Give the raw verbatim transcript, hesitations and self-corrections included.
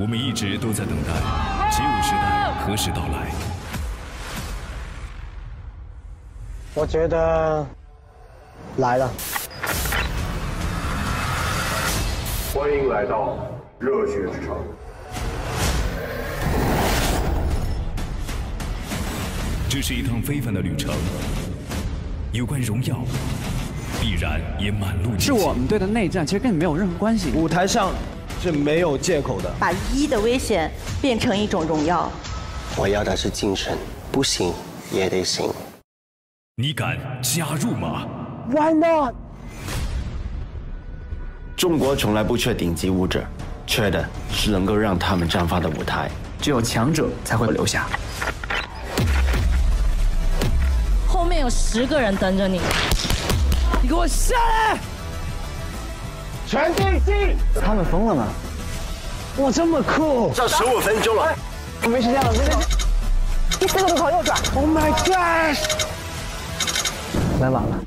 我们一直都在等待起舞时代何时到来。我觉得来了。欢迎来到热血之城。 这是一趟非凡的旅程，有关荣耀，必然也满路荆棘。是我们队的内战，其实跟你没有任何关系。舞台上是没有借口的。把一的危险变成一种荣耀。我要的是精神，不行也得行。你敢加入吗 ？Why not？ 中国从来不缺顶级舞者，缺的是能够让他们绽放的舞台。只有强者才会留下。 有十个人等着你，你给我下来！全队进！他们疯了吗？哇，这么酷！剩十五分钟了，我没时间了，没时间。第四个路口右转。Oh my god！ 来晚了。